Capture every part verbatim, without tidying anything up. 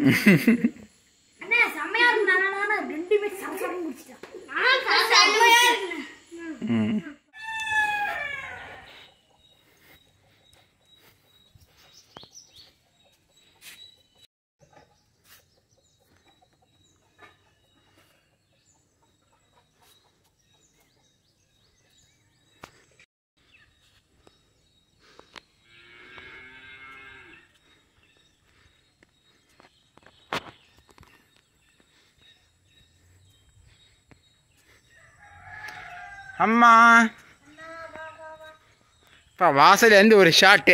Mm. Amma, pa vaasal endu oru shot.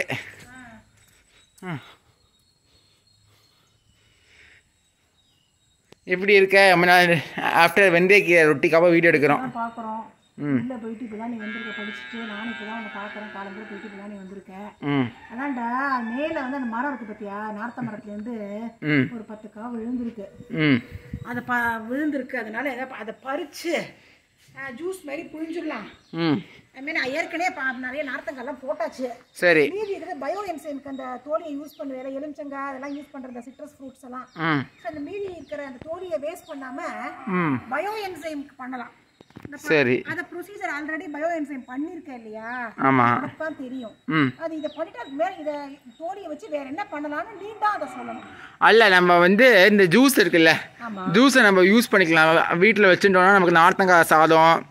Eppadi irukka amma after vendey kira rotti kava video edukrom paakrom illa poitu ipda nee vendirka padichittu naan ipda ona paakran kaalambra poitu ipda nee vendirka adanda mele vanda ana maram irukku pathiya naartha marathil endu oru ten kava vilundirukku adu vilundirukku adanal adu parichu juice mari pulinjirala hm I mean ayerkane paavnariya naarthangala potachu seri meevi idha bioenzyme ku and tholiya use pannuvela elimchanga adala use pandradha citrus fruits alla so and meevi ikkara and tholiya waste pannama bioenzyme ku pannalam seri ada procedure already bioenzyme panniruka illaya ama appa theriyum adu idha panita mera idha tholiya vechi vera enna pannalana needa adha sollanu alla nama vende inda juice irukilla juice nama use panikalam veetla vechindona namakku naarthanga saadam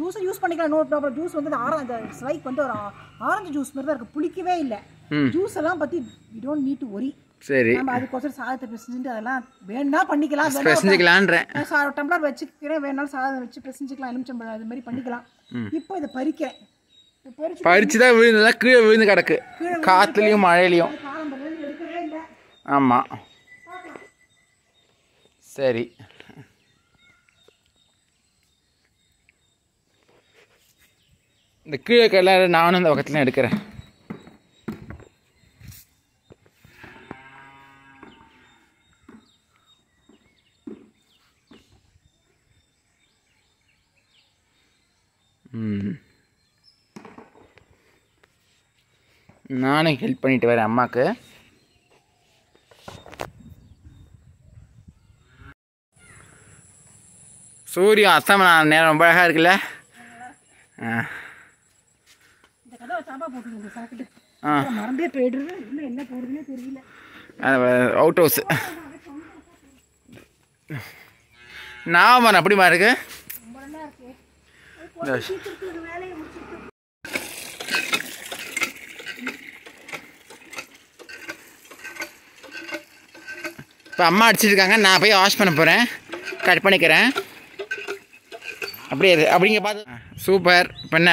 juice use panikalam no problem juice vende orange strike vende orange juice mera irukku pulikave illa juice alla pathi we don't need to worry சரி நம்ம அதுக்கு கொஞ்சம் சாதத்தை பிசைஞ்சிட்டு அதெல்லாம் வேணா பண்ணிக்கலாம் பிசைஞ்சிக்கலாம்ன்றேன் நான் டம்ளர் வெச்சுக்கிறேன் வேணா சாதம் வெச்சு பிசைஞ்சிக்கலாம் எலுமிச்சம்பழம் அது மாதிரி பண்ணிக்கலாம் இப்போ இத பறிக்கிறேன் பறிச்சு பறிச்சதா விழுந்ததா கீழ விழுந்து கிடக்கு காத்துலயும் மழையிலயும் ஆமா சரி இந்த கீழ கல்ல நானும் அந்த பக்கத்துல எடுக்கிறேன் நானே ஹெல்ப் பண்ணிட்டு வரேன் அம்மாக்கு சூரிய அஸ்தமன நேரம் ரொம்ப அழகா இருக்குல்ல இந்த கதவ சாம்பா போடுங்க சாக்கிட்டு மறந்தே போயிடுறது இல்ல என்ன போடுதுனே தெரியல அவுட் ஹவுஸ் நாம அப்படி மாதிரி இருக்கு ரொம்ப நல்லா இருக்கு ஒரு வேலைய முடிச்சிட்டு இப்போ அம்மா அடிச்சிருக்காங்க நான் போய் வாஷ் பண்ண போகிறேன் கட் பண்ணிக்கிறேன் அப்படியே அப்படிங்க பார்த்து சூப்பர் பண்ண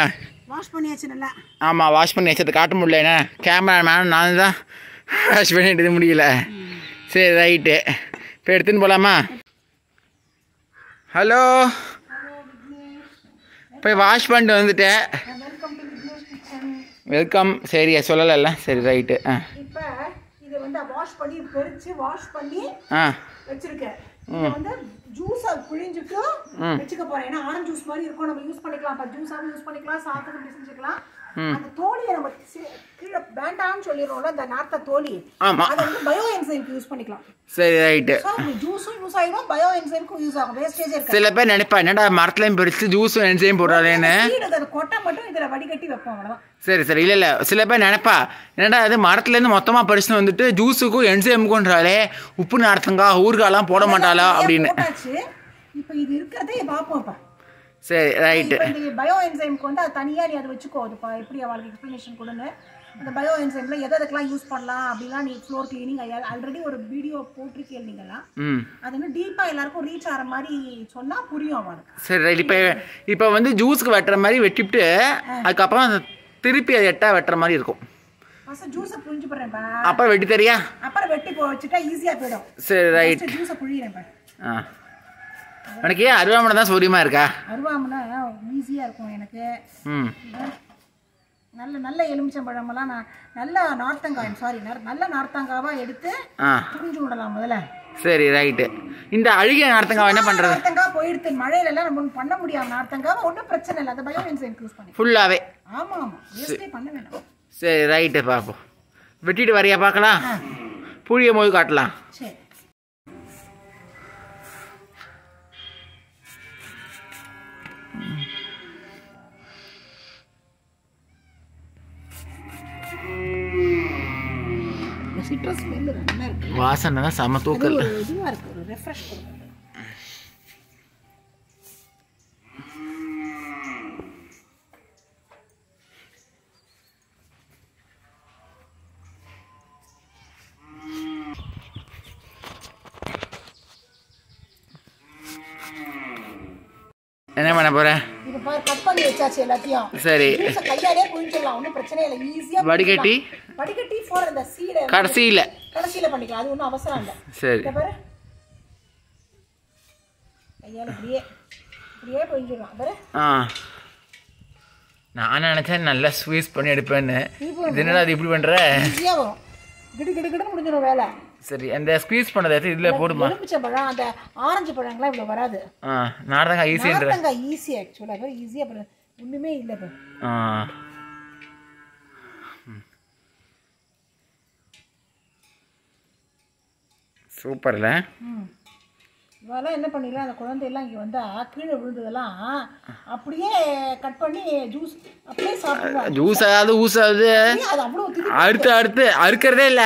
வாஷ் பண்ணியாச்சு நல்லா ஆமாம் வாஷ் பண்ணியாச்சு அது காட்ட முடியல என்ன கேமரா மேனும் நான் தான் வாஷ் பண்ணிட்டு முடியல சரி ரைட்டு இப்போ எடுத்துன்னு போகலாமா ஹலோ போய் வாஷ் பண்ணிட்டு வந்துட்டேன் வெல்கம் சரி சொல்லலைல்ல சரி ரைட்டு ஆ வந்து வாஷ் பண்ணி பொரிச்சு வாஷ் பண்ணி வெச்சிருக்கேன் இது வந்து ஜூஸா புளிஞ்சிட்டு வெச்சுக்க போறேன் ஏனா ஆரஞ்சு ஜூஸ் மாதிரி இருக்கும் நம்ம யூஸ் பண்ணிக்கலாம் பட் ஜூஸா யூஸ் பண்ணிக்கலாம் சாதத்துக்கு பிசைஞ்சிக்கலாம் அந்த தோலியை நம்ம கீழ வேண்டாம்னு சொல்லிரோல அந்த நார்த்த தோலி அது வந்து பயோ என்சைம்க்கு யூஸ் பண்ணிக்கலாம் சரி ரைட் சோ ஜூஸும் யூஸ் ஆயிடும் பயோ என்சைம்க்கு யூஸ் ஆகும் வேஸ்டேஜ் இருக்கு சில பேர் நினைப்பா என்னடா மரத்தலயும் பொரிச்சு ஜூஸும் என்சைம் போடுறானேன்னு இந்த கொட்டை மட்டும் இதல வடிகட்டி வைப்போம் அவ்வளவுதான் சரி சரி இல்ல இல்ல சில பேர் நினைப்பா என்னடா அது மரத்துல இருந்து மொத்தமா பறிச்சு வந்துட்டு ஜூஸுக்கும் என்சைமுக்கும்ன்றாலே உப்பு நார்த்தங்கா ஊர்காலாம் போட மாட்டாளா அப்படின்னு இப்போ இது இருக்கதே பாப்போம்ப்பா சரி ரைட் இந்த பயோ என்சைமுக்கு வந்து தனியா நீ அது வெச்சுக்கோ அதுப்பா எப்படி அவங்களுக்கு எக்ஸ்பிளனேஷன் கொடுங்க இந்த பயோ என்சைம்ல எதெல்லாம் யூஸ் பண்ணலாம் அப்படினா நீ ஃப்ளோர் கிளீனிங் ஆல்ரெடி ஒரு வீடியோ போட்றீங்க நீங்களா அது வந்து டீப்பா எல்லாருக்கும் ரீச் ஆற மாதிரி சொன்னா புரியும் உங்களுக்கு சரி ரைட் இப்போ இப்போ வந்து ஜூஸ்க்கு வெட்டற மாதிரி வெட்டிட்டு அதுக்கு அப்புறம் திருப்பி எட்டா வெட்டற மாதிரி இருக்கும். அச ஜூஸ புளிஞ்சு போறேன் பா. அப்ப வெட்டி தெரியா? அப்பற வெட்டி போ வச்சிட்டா ஈஸியா போய்டும். சரி ரைட். ஜூஸ புளியறேன் பா. ஆ. எனக்கு அருவாமண தான் சௌரியமா இருக்கா? அருவாமண ஈஸியா இருக்கும் எனக்கு. ம். நல்ல நல்ல எலுமிச்சம்பழம்லாம் நான் நல்ல நார்த்தங்காய் சாரி நல்ல நார்த்தங்காவா எடுத்து புளிஞ்சு விடலாம் முதல்ல. சரி ரைட். இந்த அழுகிய நார்த்தங்காய் என்ன பண்றது? நார்த்தங்காய் போயிடுது மழையில எல்லாம் நம்ம பண்ண முடியாது நார்த்தங்காய் ஒண்ணும் பிரச்சனை இல்ல அத பயோ என்சைம் யூஸ் பண்ணி. ஃபுல்லாவே. ஆமா ஆமா. வேஸ்டே பண்ண வேண்டாம். சரி ரைட் பாப்போம். வெட்டிட்டு வரையா பார்க்கலாம். புளிய மோய் காட்டலாம். சரி. citrus smell நல்லா இருக்கு. வாசனை சம தூக்கல் இதுவா இருக்கு. ஒரு refresh கொடுக்கும். என்ன பண்ண போற? இது பாரு கட் பண்ணி வச்சாச்சு எல்லாத்தையும். சரி. இந்த கையாலே புளிஞ்சிரலாம். ஒண்ணும் பிரச்சனை இல்ல. ஈஸியா வடிகட்டி வடிகட்டி போற அந்த சீடை கடைசில கடைசில பண்ணிக்கலாம். அது ஒண்ணும் அவசரம் இல்ல. சரி. இத பாரு. கையால அப்படியே அப்படியே புளிஞ்சிரலாம். பாரு. ஆ. நான் நினைச்சேன் நல்லா ஸ்வீஸ் பண்ணி எடுப்பேன்னு. இது என்னடா இது இப்படி பண்ற? ஈஸியா வரும். கிடு கிடு கிடு முடிஞ்சிரும் வேலை. சரி அந்த ஸ்குவீஸ் பண்ணதே இதுல போடுமா? எலுமிச்சை பழம் அந்த ஆரஞ்சு பழங்களா இவ்ளோ வராது. ஆ நாடகா ஈஸின்ற. நாடகா ஈஸி एक्चुअली வேற ஈஸியா பண்ணு. ஒண்ணுமே இல்ல பாரு. ஆ சூப்பர்ல. ம் இவள என்ன பண்ணிரலாம் அந்த குழந்தை எல்லாம் இங்க வந்தா கீழ விழுந்ததெல்லாம் அப்படியே கட் பண்ணி ஜூஸ் அப்படியே சாப்பிடுவாங்க. ஜூஸ் ஆது ஊஸ் ஆது. அது அப்படியே அடுத்து அடுத்து அறுக்கறதே இல்ல.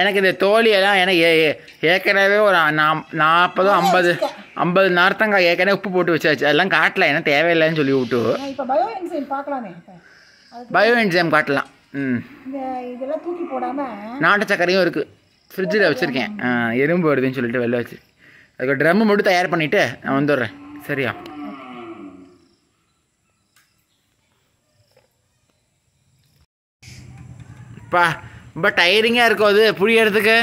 எனக்கு இந்த தோலியெல்லாம் எனக்கு ஏற்கனவே ஒரு நாற்பது ஐம்பது ஐம்பது நார்த்தங்காய் ஏற்கனவே உப்பு போட்டு வச்சாச்சு. அதெல்லாம் காட்டல ஏன்னா தேவையில்லைன்னு சொல்லி விட்டு பயோ என்சைம் காட்டலாம். ம் இதெல்லாம் தூக்கி போடாமல் நாட்டு சக்கரையும் இருக்குது. ஃப்ரிட்ஜில் வச்சுருக்கேன். எறும்பு வருதுன்னு சொல்லிட்டு வெளில வச்சு அதுக்கு ட்ரம்மு மட்டும் தயார் பண்ணிவிட்டு நான் வந்துடுறேன். சரியா? பா ரொம்ப டயரிங்காக இருக்கும் அது புரியறதுக்கு.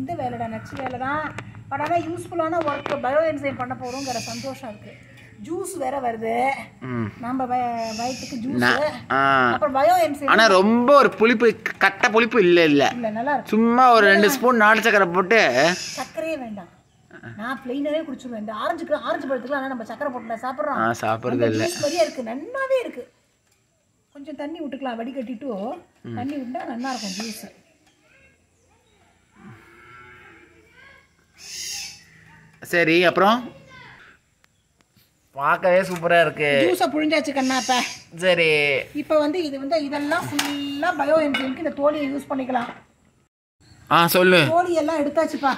இந்த வேலைடா நச்சு வேலை தான். பட் ஆனால் யூஸ்ஃபுல்லான ஒர்க்கு பயோ என்சைம் பண்ண போகிறோங்கிற சந்தோஷம் இருக்குது. ஜூஸ் வேற வருது நம்ம வயித்துக்கு ஜூஸ். அப்புறம் பயோ என்சைம் ஆனா ரொம்ப ஒரு புளிப்பு கட்ட புளிப்பு இல்ல இல்ல நல்லா இருக்கு. சும்மா ஒரு ரெண்டு ஸ்பூன் நாட்டு சக்கரை போட்டு சக்கரையே வேண்டாம். நான் ப்ளைனாவே குடிச்சுடுவேன். இந்த ஆரஞ்சுக்கு ஆரஞ்சு பழத்துக்கு ஆனா நம்ம சக்கரை போட்டுல சாப்பிடுறோம். ஆ சாப்பிடுறது இல்ல. சரியா இருக்கு. நன்னாவே இருக்கு. கொஞ்சம் தண்ணி ஊத்திக்கலாம். வடி கட்டிட்டு தண்ணி ஊத்தினா நல்லா இருக்கும் ஜூஸ். சரி அப்புறம் பார்க்கவே சூப்பரா இருக்கு. ஜூஸை புழிஞ்சாச்சு கண்ணாப்பா. சரி இப்போ வந்து இது வந்து இதெல்லாம் ஃபுல்லா பயோ என்சைம்க்கு இந்த தோலியை யூஸ் பண்ணிக்கலாம். ஆ சொல்லு. தோலி எல்லாம் எடுத்தாச்சுப்பா.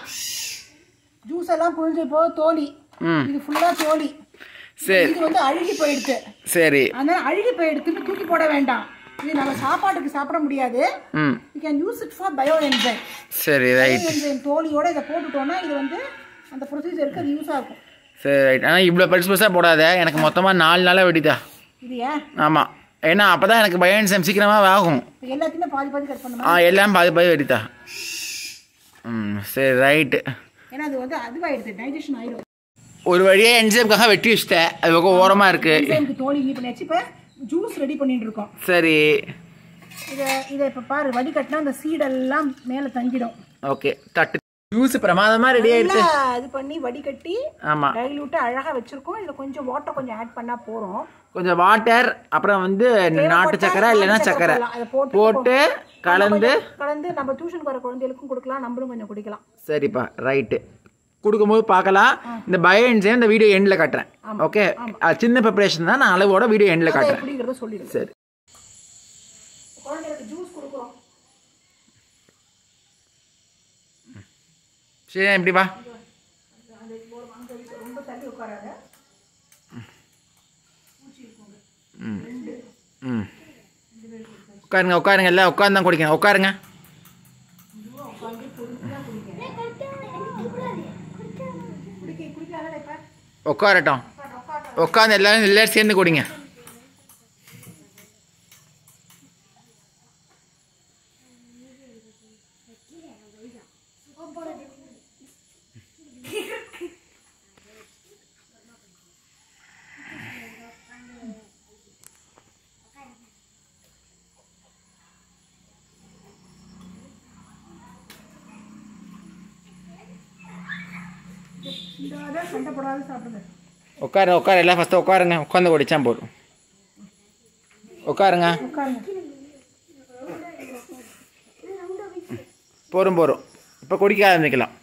ஜூஸ் எல்லாம் புழிஞ்சு போ தோலி. இது ஃபுல்லா தோலி. சரி இது வந்து அழுகி போயிடுச்சு. சரி அதனால அழுகி போயிடுச்சுன்னு தூக்கி போட வேண்டாம். இது நம்ம சாப்பாட்டுக்கு சாப்பிட முடியாது. we can use it for bio enzyme. சரி ரைட். தோலியோட இத போட்டுட்டோம்னா இது வந்து அந்த ப்ரொசீஜருக்கு யூஸ் ஆகும். சரி ரைட். ஆனால் இவ்வளோ பெருசு பெருசாக போடாத. எனக்கு மொத்தமாக நாலு நாளாக வெடிதா. இல்லையா? ஆமாம். ஏன்னா அப்போ தான் எனக்கு பயன் சேம் சீக்கிரமாக ஆகும். எல்லாத்தையுமே பாதி பாதி கட் பண்ணுமா? ஆ எல்லாம் பாதி பாதி வெடிதா. ம் சரி ரைட். ஏன்னா அது வந்து அதுவாகிடுது டைஜஷன் ஆயிடும். ஒரு வழியாக என்சைம்காக வெட்டி வச்சுட்டேன். அது பக்கம் ஓரமாக இருக்குது. தோலி பண்ணியாச்சு. இப்போ ஜூஸ் ரெடி பண்ணிட்டு இருக்கோம். சரி இதை இதை இப்போ பாரு வடிகட்டினா அந்த சீடெல்லாம் மேலே தங்கிடும். ஓகே தட்டு ஜூஸ் பிரமாதமா ரெடி ஆயிடுச்சு. அது பண்ணி வடிகட்டி ஆமா டைலூட் அழகா வச்சிருக்கோம். இதுல கொஞ்சம் வாட்டர் கொஞ்சம் ஆட் பண்ணா போறோம். கொஞ்சம் வாட்டர் அப்புறம் வந்து நாட்டு சக்கரை இல்லனா சக்கரை போட்டு கலந்து கலந்து நம்ம டியூஷன் வர குழந்தைகளுக்கும் கொடுக்கலாம். நம்மளும் கொஞ்சம் குடிக்கலாம். சரிப்பா ரைட். குடுக்கும்போது பார்க்கலாம். இந்த பயோ என்சைம் இந்த வீடியோ எண்ட்ல காட்டுறேன். ஓகே சின்ன ப்ரிபரேஷன் தான். நான் அளவோட வீடியோ எண்ட்ல காட்டுறேன் அப்படிங்கறத சொல்லிடுறேன். சரி குழந்தைகளுக்கு ஜூஸ் கொடுக்குறோம். சரி எப்படி பா உட்காருங்க உட்காருங்க எல்லாம் உட்காந்து தான் குடிக்கணும். உட்காருங்க. உட்காரட்டும். உட்காந்து எல்லாரும் எல்லாரும் சேர்ந்து குடிங்க. உட்காருங்க உட்கார எல்லாம் ஃபஸ்ட்டு உட்காருங்க உட்காந்து ஒடிச்சா போதும் உட்காருங்க போரும் போரும் இப்போ குடிக்க ஆரம்பிக்கலாம்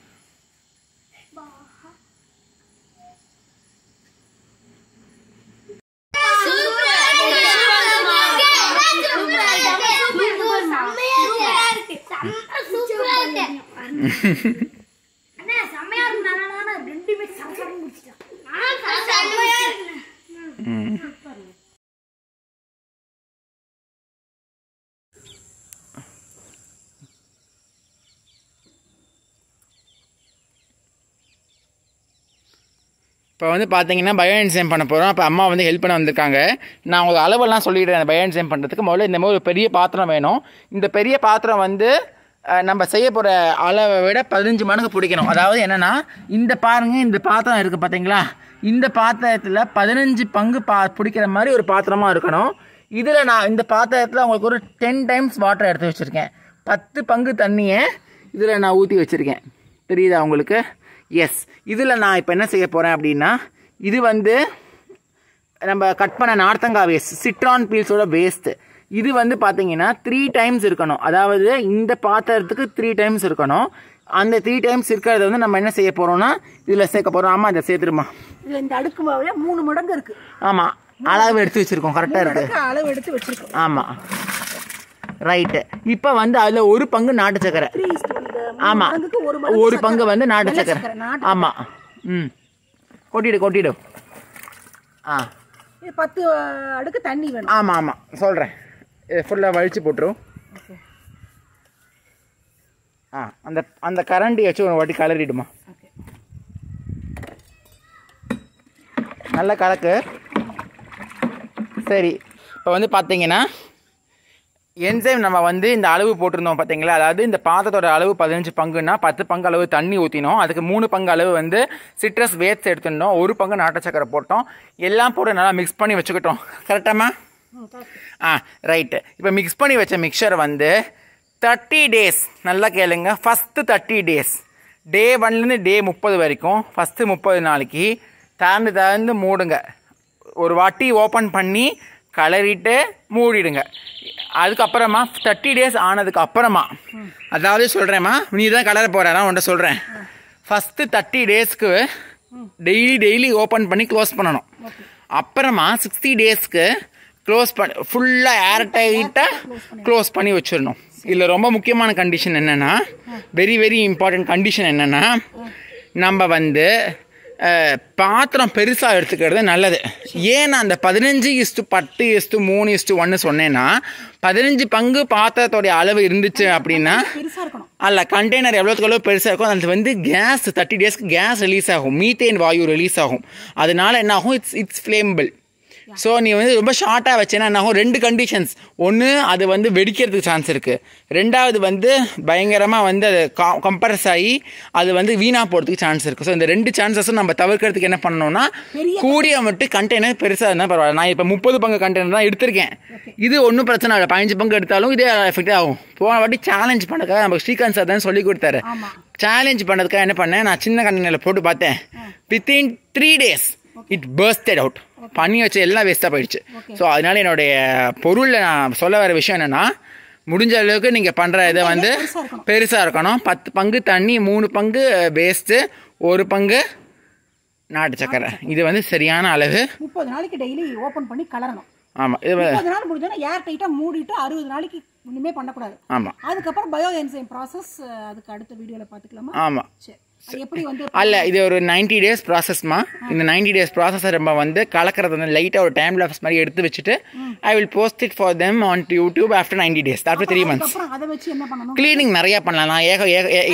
அண்ணா சமையா இருக்கு நானான ரெண்டு பேர் சமைச்சாங்க முடிச்சிட்டா நான் சமையா இருக்கு இப்போ வந்து பார்த்தீங்கன்னா பயோ என்சைம் பண்ண போகிறோம். அப்போ அம்மா வந்து ஹெல்ப் பண்ண வந்திருக்காங்க. நான் உங்களுக்கு அளவெல்லாம் சொல்லிடுறேன். பயோ என்சைம் பண்ணுறதுக்கு முதல்ல இந்த மாதிரி ஒரு பெரிய பாத்திரம் வேணும். இந்த பெரிய பாத்திரம் வந்து நம்ம செய்ய போகிற அளவை விட பதினஞ்சு மடங்கு பிடிக்கணும். அதாவது என்னென்னா இந்த பாருங்கள், இந்த பாத்திரம் இருக்குது பார்த்தீங்களா, இந்த பாத்திரத்தில் பதினஞ்சு பங்கு பா பிடிக்கிற மாதிரி ஒரு பாத்திரமாக இருக்கணும். இதில் நான் இந்த பாத்திரத்தில் உங்களுக்கு ஒரு டென் டைம்ஸ் வாட்டர் எடுத்து வச்சுருக்கேன். பத்து பங்கு தண்ணியை இதில் நான் ஊற்றி வச்சுருக்கேன். தெரியுதா உங்களுக்கு? எஸ். இதில் நான் இப்போ என்ன செய்ய போகிறேன் அப்படின்னா, இது வந்து நம்ம கட் பண்ண நார்த்தங்காய் வேஸ்ட், சிட்ரான் பீல்ஸோட வேஸ்ட்டு. இது வந்து பார்த்தீங்கன்னா த்ரீ டைம்ஸ் இருக்கணும். அதாவது இந்த பாத்திரத்துக்கு த்ரீ டைம்ஸ் இருக்கணும். அந்த த்ரீ டைம்ஸ் இருக்கிறத வந்து நம்ம என்ன செய்ய போகிறோம்னா இதில் சேர்க்க போகிறோம். ஆமாம், இதை சேர்த்துருமா. இதில் இந்த அடுக்கு மாவில் மூணு மடங்கு இருக்குது. ஆமாம், அளவு எடுத்து வச்சுருக்கோம். கரெக்டாக இருக்குது, அளவு எடுத்து வச்சுருக்கோம். ஆமாம், ரைட்டு. இப்போ வந்து அதில் ஒரு பங்கு நாட்டு சக்கரை. ஆமாம், ஒரு பங்கு வந்து நாட்டு சக்கரை. ஆமாம், ம், கொட்டிடு கொட்டிடு. ஆ, பத்து அடுக்கு தண்ணி வேணும். ஆமாம் ஆமாம், சொல்கிறேன். இது ஃபுல்லாக வலிச்சு போட்டுரும். ஆ, அந்த அந்த கரண்டி வச்சு ஒரு வாட்டி கலரிடுமா. நல்லா கலக்கு. சரி, இப்போ வந்து பார்த்தீங்கன்னா என்சைம் நம்ம வந்து இந்த அளவு போட்டிருந்தோம் பார்த்தீங்களா. அதாவது இந்த பாத்திரத்தோட அளவு பதினஞ்சு பங்குன்னா பத்து பங்கு அளவு தண்ணி ஊற்றினோம். அதுக்கு மூணு பங்கு அளவு வந்து சிட்ரஸ் வேஸ்ட் எடுத்துட்டோம். ஒரு பங்கு நாட்டு சக்கரை போட்டோம். எல்லாம் போட்டு நல்லா மிக்ஸ் பண்ணி வச்சுக்கிட்டோம். கரெக்டாமா? ஆ, ரைட்டு. இப்போ மிக்ஸ் பண்ணி வச்ச மிக்சர் வந்து தேர்ட்டி டேஸ், நல்லா கேளுங்க, ஃபஸ்ட்டு தேர்ட்டி டேஸ், டே ஒன்லேருந்து டே முப்பது வரைக்கும், ஃபஸ்ட்டு முப்பது நாளைக்கு திறந்து திறந்து மூடுங்க. ஒரு வாட்டி ஓப்பன் பண்ணி கலரிட்டு மூடிடுங்க. அதுக்கப்புறமா தேர்ட்டி டேஸ் ஆனதுக்கு அப்புறமா, அதாவது சொல்கிறேம்மா, நீ தான் கலர போகிற, நான் உன்ட்ட சொல்கிறேன். ஃபஸ்ட்டு தேர்ட்டி டேஸ்க்கு டெய்லி டெய்லி ஓப்பன் பண்ணி க்ளோஸ் பண்ணணும். அப்புறமா சிக்ஸ்டி டேஸ்க்கு க்ளோஸ் பண்ண ஃபுல்லாக ஏர் டைட்டாக க்ளோஸ் பண்ணி வச்சிடணும். இதில் ரொம்ப முக்கியமான கண்டிஷன் என்னென்னா, வெரி வெரி இம்பார்ட்டன்ட் கண்டிஷன் என்னென்னா, நம்ம வந்து பாத்திரம் பெருசாக எடுத்துக்கிறது நல்லது. ஏன்னா அந்த பதினஞ்சு இஸ்து பத்து இஸ்து மூணு இஸ்து ஒன்று சொன்னேன்னா, பதினஞ்சு பங்கு பாத்திரத்தோடைய அளவு இருந்துச்சு அப்படின்னா அல்ல, கண்டெய்னர் எவ்வளோத்துக்கு எவ்வளோ பெருசாக இருக்கும், அது வந்து கேஸ், தேர்ட்டி டேஸ்க்கு கேஸ் ரிலீஸ் ஆகும், மீத்தேன் வாயு ரிலீஸ் ஆகும். அதனால என்ன ஆகும், இட்ஸ் இட்ஸ் ஃப்ளேமபிள். ஸோ நீ வந்து ரொம்ப ஷார்ட்டாக வச்சேன்னா என்ன ஆகும், ரெண்டு கண்டிஷன்ஸ். ஒன்று, அது வந்து வெடிக்கிறதுக்கு சான்ஸ் இருக்குது. ரெண்டாவது வந்து பயங்கரமாக வந்து அது கம்ப்ரஸ் ஆகி அது வந்து வீணாக போகிறதுக்கு சான்ஸ் இருக்குது. ஸோ இந்த ரெண்டு சான்சஸும் நம்ம தவிர்க்கிறதுக்கு என்ன பண்ணணும்னா, கூடிய மட்டும் கண்டெய்னர் பெருசாக இருந்தால் பரவாயில்ல. நான் இப்போ முப்பது பங்கு கண்டெய்னர் தான் எடுத்திருக்கேன். இது ஒன்றும் பிரச்சனை இல்லை. பதினஞ்சு பங்கு எடுத்தாலும் இதே எஃபெக்ட் ஆகும். போன வாட்டி சேலஞ்ச் பண்ணுறதுக்காக நம்ம ஸ்ரீகாந்த் சார் தான் சொல்லி கொடுத்தாரு. சேலஞ்ச் பண்ணுறதுக்காக என்ன பண்ணேன், நான் சின்ன கண்டெய்னரில் போட்டு பார்த்தேன். Within three days it bursted out. பண்ணி வச்சு எல்லாம் வேஸ்ட்டாக போயிடுச்சு. ஸோ அதனால என்னுடைய பொருளில் நான் சொல்ல வர விஷயம் என்னென்னா, முடிஞ்ச அளவுக்கு நீங்கள் பண்ணுற இதை வந்து பெருசாக இருக்கணும். பத்து பங்கு தண்ணி, மூணு பங்கு வேஸ்ட்டு, ஒரு பங்கு நாட்டு சக்கரை. இது வந்து சரியான அளவு. முப்பது நாளைக்கு டெய்லி ஓப்பன் பண்ணி கலரணும். ஆமாம், இது முப்பது நாள் முடிஞ்சோன்னா ஏர் டைட்டாக மூடிட்டு அறுபது நாளைக்கு ஒன்றுமே பண்ணக்கூடாது. ஆமாம், அதுக்கப்புறம் பயோ என்சைம் ப்ராசஸ் அதுக்கு அடுத்த வீடியோவில் பார்த்துக்கலாமா? ஆமாம், சரி. அல்ல, இது ஒரு நைன்டி டேஸ் ப்ராசஸ்மா. இந்த நைன்டி டேஸ் ப்ராசஸை நம்ம வந்து கலக்கிறது வந்து லைட்டாக ஒரு டைம் லாப்ஸ் மாதிரி எடுத்து வச்சுட்டு I will post it for them on YouTube after ninety days after three months. Cleaning நிறையா பண்ணலாம். நான் ஏக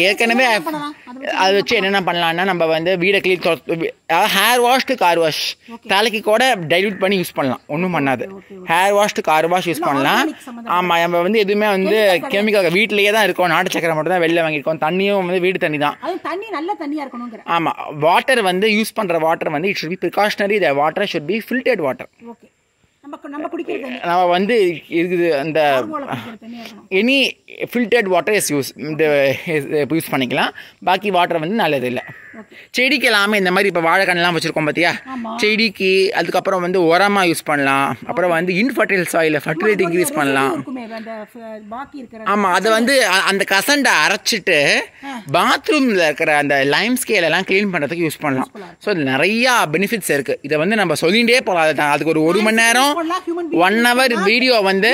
ஏற்கனவே அதை வச்சு என்னென்ன பண்ணலான்னா, நம்ம வந்து வீடை கிளீன், அதாவது hair wash to car wash, தலைக்கு கூட டைல்யூட் பண்ணி யூஸ் பண்ணலாம், ஒன்றும் பண்ணாது. Hair wash to car wash use பண்ணலாம். ஆமாம், நம்ம வந்து எதுவுமே வந்து கெமிக்கல் வீட்டிலேயே தான் இருக்கோம். நாட்டு சக்கரை மட்டும் தான் வெளில வாங்கியிருக்கோம். தண்ணியும் வந்து வீடு தண்ணி தான். நல்ல தண்ணியா இருக்கணும்ங்கற. ஆமா, வாட்டர் வந்து யூஸ் பண்ற வாட்டர் வந்து it should be precautionary. The water should be filtered water. Okay, நமக்கு நம்ம குடிக்கிற தண்ணி நாம வந்து இது அந்த any filtered water is used use பண்ணிக்கலாம். பாக்கி வாட்டர் வந்து நல்லது இல்லை. செடிக்கு எல்லாமே இந்த மாதிரி இப்ப வாழைக்கண்ணெல்லாம் வச்சிருக்கோம் பாத்தியா செடிக்கு அதுக்கு அப்புறம் வந்து உரமா யூஸ் பண்ணலாம் அப்புறம் வந்து இன்ஃபர்டைல் சாயில ஃபர்டிலிட்டி இன்கிரீஸ் பண்ணலாம் பாக்கி இருக்குற ஆமா அது வந்து அந்த கசண்ட அரைச்சிட்டு பாத்ரூம்ல இருக்கிற அந்த லைம் ஸ்கேல் எல்லாம் க்ளீன் பண்றதுக்கு யூஸ் பண்ணலாம் சோ நிறைய பெனிஃபிட்ஸ் இருக்கு இத வந்து நம்ம சொல்லிண்டே போலாம் அதுக்கு ஒரு ஒரு மணி நேரம் one hour வீடியோ வந்து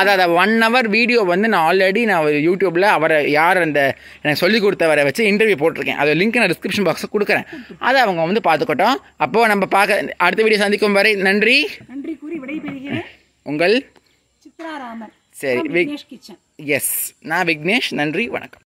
அதாத one hour வீடியோ வந்து நான் ஆல்ரெடி நான் யூடியூப்ல அவரை யார் அந்த எனக்கு சொல்லி கொடுத்தவரை வச்சு இன்டர்வியூ போட்டுருக்கேன் அது லிங்க் நான் டிஸ்கிரிப்ஷன் பாக்ஸ்ல கொடுக்கிறேன் அது அவங்க வந்து பாத்துக்கட்டும் அப்போ நம்ம பாக்க அடுத்த வீடியோ சந்திக்கும் வரை நன்றி நன்றி கூறி விடைபெறுகிறேன் உங்கள் சித்ராராமன் சரி விக்னேஷ் கிச்சன் எஸ் நான் விக்னேஷ் நன்றி வணக்கம்